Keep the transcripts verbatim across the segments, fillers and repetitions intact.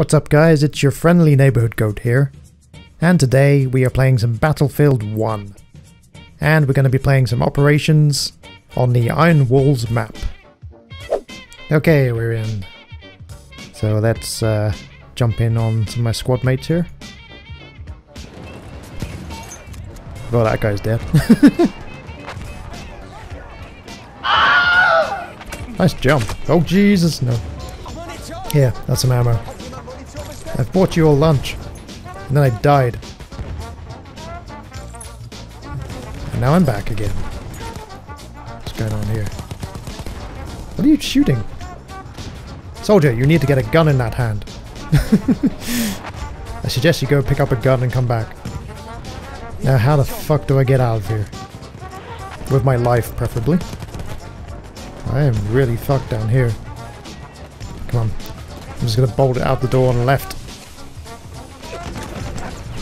What's up guys, it's your friendly neighborhood goat here, and today we are playing some Battlefield one. And we're going to be playing some Operations on the Iron Walls map. Okay, we're in. So let's uh, jump in on some of my squad mates here. Well, that guy's dead. Nice jump. Oh Jesus, no. Here, that's some ammo. I've bought you all lunch, and then I died. And now I'm back again. What's going on here? What are you shooting? Soldier, you need to get a gun in that hand. I suggest you go pick up a gun and come back. Now how the fuck do I get out of here? With my life, preferably. I am really fucked down here. Come on. I'm just gonna bolt it out the door on the left.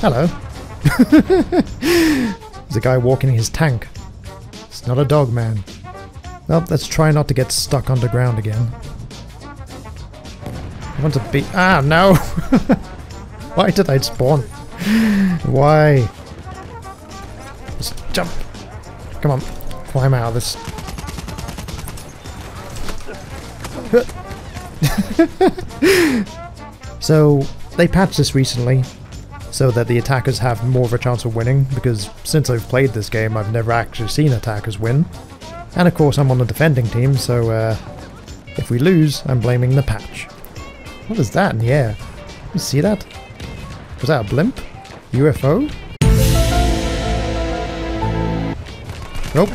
Hello. There's a guy walking his tank. It's not a dog, man. Well, let's try not to get stuck underground again. I want to be... Ah, no! Why did I spawn? Why? Just jump! Come on. Climb out of this. So, they patched this recently so that the attackers have more of a chance of winning, because since I've played this game I've never actually seen attackers win. And of course I'm on the defending team, so uh, if we lose I'm blaming the patch. What is that in the air? You see that? Was that a blimp? U F O? Nope.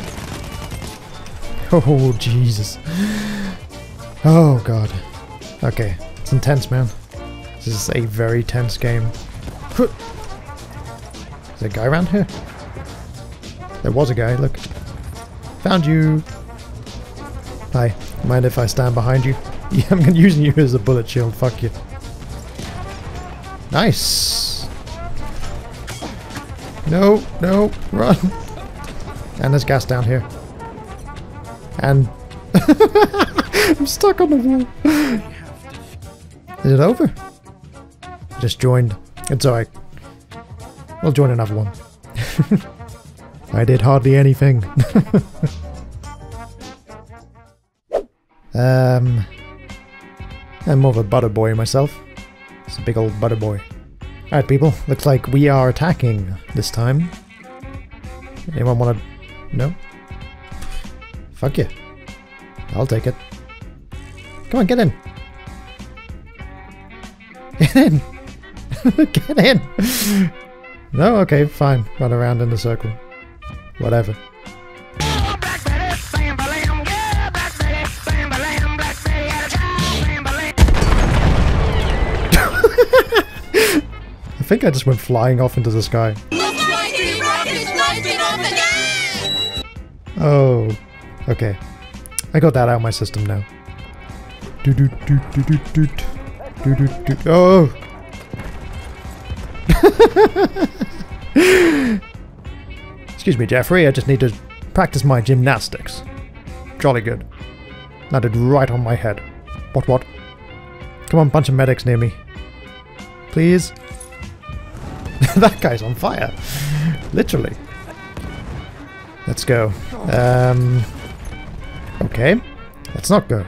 Oh Jesus. Oh god. Okay, it's intense, man. This is a very tense game. Is there a guy around here? There was a guy, look. Found you! Hi, mind if I stand behind you? Yeah, I'm using you as a bullet shield, fuck you. Nice! No, no, run! And there's gas down here. And... I'm stuck on the wall! Is it over? Just joined. It's alright. We'll join another one. I did hardly anything. um, I'm more of a butter boy myself. It's a big old butter boy. Alright people, looks like we are attacking this time. Anyone wanna... No? Fuck yeah. I'll take it. Come on, get in! Get in! Get in! No, okay, fine. Run around in the circle. Whatever. I think I just went flying off into the sky. Oh, okay. I got that out of my system now. Doot doot doot doot doot doot. Do, do, do. Oh! Excuse me, Jeffrey, I just need to practice my gymnastics. Jolly good. Landed right on my head. What, what? Come on, bunch of medics near me. Please? That guy's on fire. Literally. Let's go. Um... Okay. Let's not go.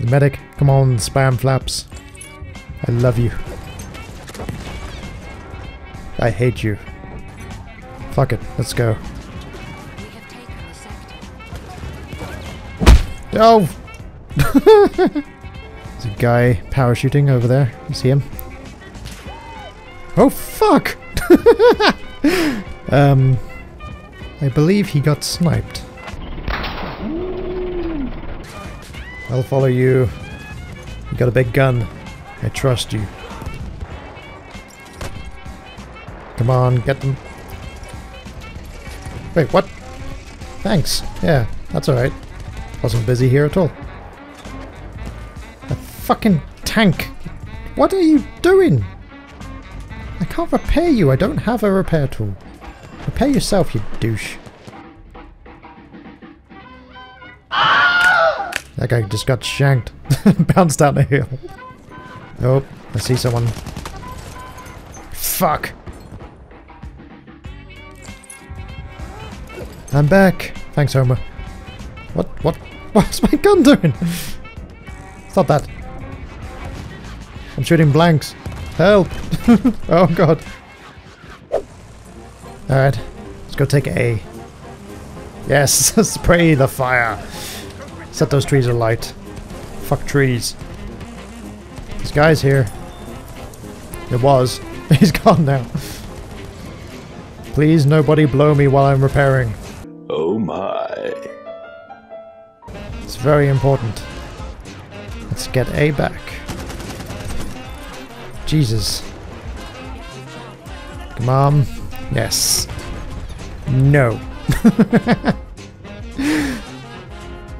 The medic, come on, spam flaps. I love you. I hate you. Fuck it, let's go. Oh! There's a guy parachuting over there. You see him? Oh fuck! um, I believe he got sniped. I'll follow you. You got a big gun. I trust you. Come on, get them. Wait, what? Thanks. Yeah, that's alright. Wasn't busy here at all. A fucking tank. What are you doing? I can't repair you. I don't have a repair tool. Repair yourself, you douche. That guy just got shanked. Bounced down the hill. Oh, I see someone. Fuck! I'm back! Thanks, Homer. What? What? What's my gun doing? Stop that. I'm shooting blanks. Help! Oh god. Alright. Let's go take A. Yes! Spray the fire! Set those trees alight. Fuck trees. This guy's here. It was. He's gone now. Please nobody blow me while I'm repairing. Oh my. It's very important. Let's get A back. Jesus. Come on. Yes. No.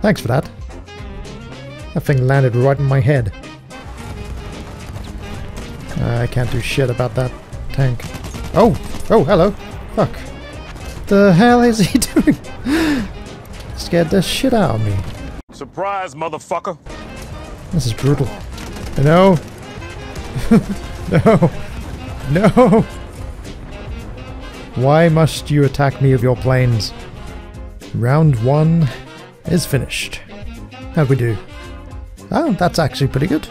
Thanks for that. That thing landed right in my head. Uh, I can't do shit about that tank. Oh! Oh, hello! Fuck. The hell is he doing? Scared the shit out of me. Surprise, motherfucker! This is brutal. No! No! No! Why must you attack me with your planes? Round one is finished. How'd we do? Oh, that's actually pretty good.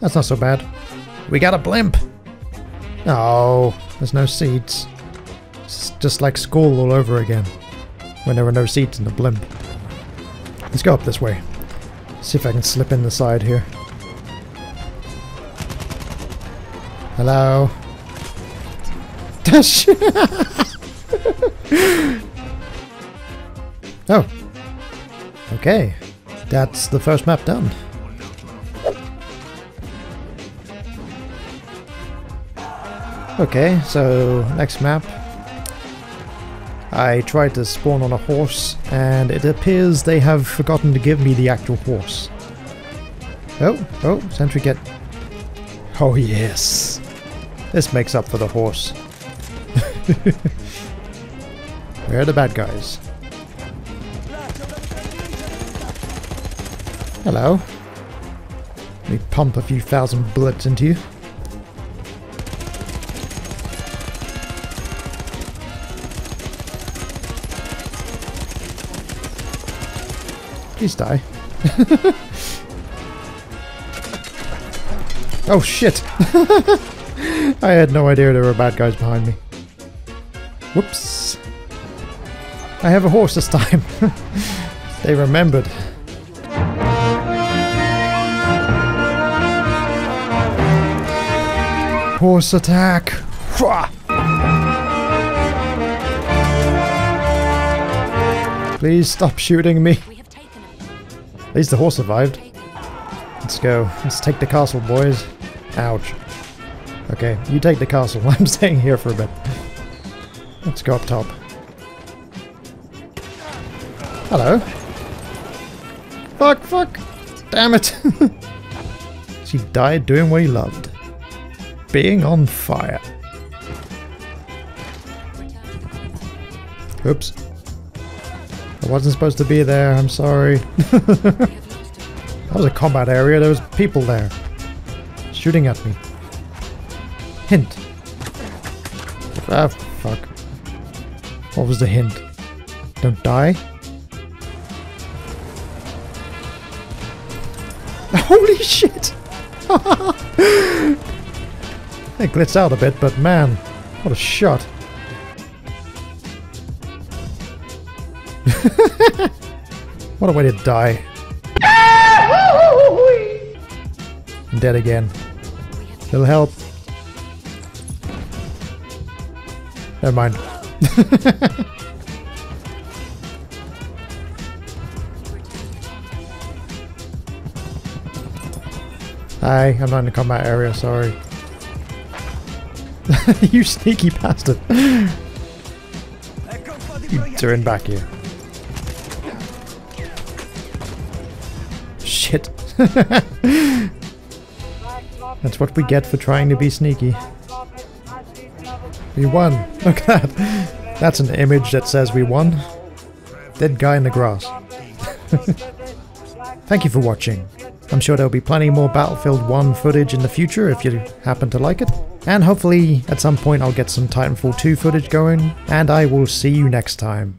That's not so bad. We got a blimp! Oh, there's no seats. It's just like school all over again. When there were no seats in the blimp. Let's go up this way. See if I can slip in the side here. Hello? Dash! Oh. Okay. That's the first map done. Okay, so next map. I tried to spawn on a horse, and it appears they have forgotten to give me the actual horse. Oh, oh, sentry get... Oh yes! This makes up for the horse. Where are the bad guys? Hello. Let me pump a few thousand bullets into you. Please die. Oh shit! I had no idea there were bad guys behind me. Whoops. I have a horse this time. They remembered. Horse attack! Please stop shooting me. At least the horse survived. Let's go. Let's take the castle, boys. Ouch. Okay, you take the castle. I'm staying here for a bit. Let's go up top. Hello. Fuck, fuck. Damn it. She died doing what he loved. Being on fire. Oops. I wasn't supposed to be there, I'm sorry. That was a combat area, there was people there. Shooting at me. Hint. Ah, fuck. What was the hint? Don't die? Holy shit! It glitched out a bit, but man, what a shot. What a way to die. I'm dead again. Little help. Never mind. Hi, I'm not in the combat area, sorry. You sneaky bastard. You turn back here. That's what we get for trying to be sneaky. We won! Look at that! That's an image that says we won. Dead guy in the grass. Thank you for watching. I'm sure there'll be plenty more Battlefield one footage in the future if you happen to like it. And hopefully at some point I'll get some Titanfall two footage going, and I will see you next time.